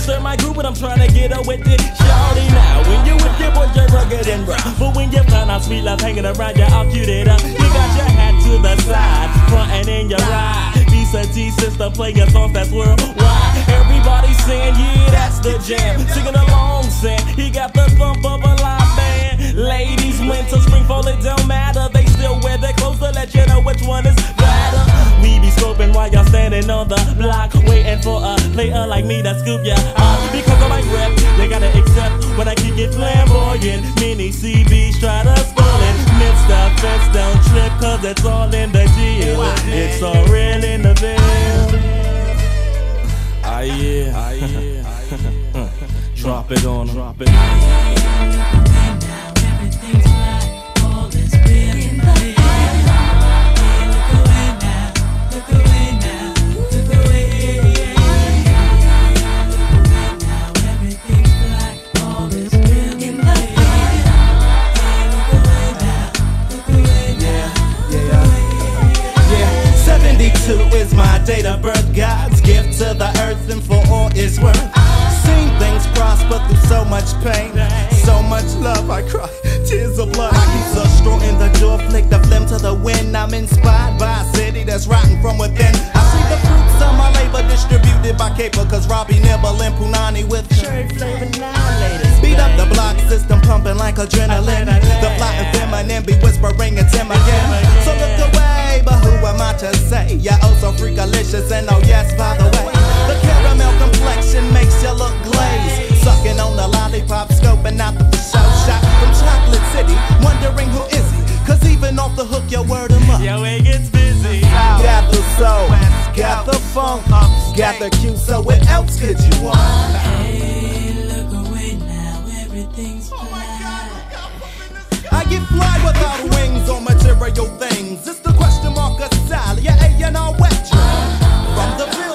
disturb my group, but I'm trying to get up with it. Shawty, now when you with your boy, you're rugged and rough. But when you find out sweet love hanging around, you're all cuted up. You got your hat to the side, frontin' in your ride. These are G sister playing songs that's worldwide. Everybody saying, yeah, that's the jam. Singing along, saying he got the thump of a live band. Ladies, winter, spring, fall, it don't matter. They still wear their clothes to let you know which one is better. We be scoping while y'all standing on the block, waiting for a player like me to scoop ya up. Because of my rep, they gotta accept when I keep it flamboyant. Many CBs try to spoil it. Miss the fence, don't trip, cause it's all in the deal. It's all real in the veil. Ah yeah, ah yeah, ah yeah. Drop it on, drop it on. Is my date of birth, God's gift to the earth, and for all it's worth. Seen things prosper through so much pain, so much love, I cry tears of blood. I keep so strong in the door, flick the flim to the wind. I'm inspired by a city that's rotten from within. I see the fruits of my labor distributed by caper, cause Robbie Nibble and Punani with cherry flavor annihilators. Beat up the block system, pumping like adrenaline. The fly and feminine be whispering it's him again. So look away, but who am I to say? You're oh so freakalicious, and oh yes, by the way, the caramel complexion makes you look glazed. Sucking on the lollipop, scoping out the show shot from Chocolate City, wondering who is he? Cause even off the hook, you word him up. Yo, it gets busy. Got the soul, got the funk, got the cue, so what else could you want? Hey, look away now, everything's fine. Oh my God, I get fly without wings on material things. It's the question mark of style, yeah, A&R West. From the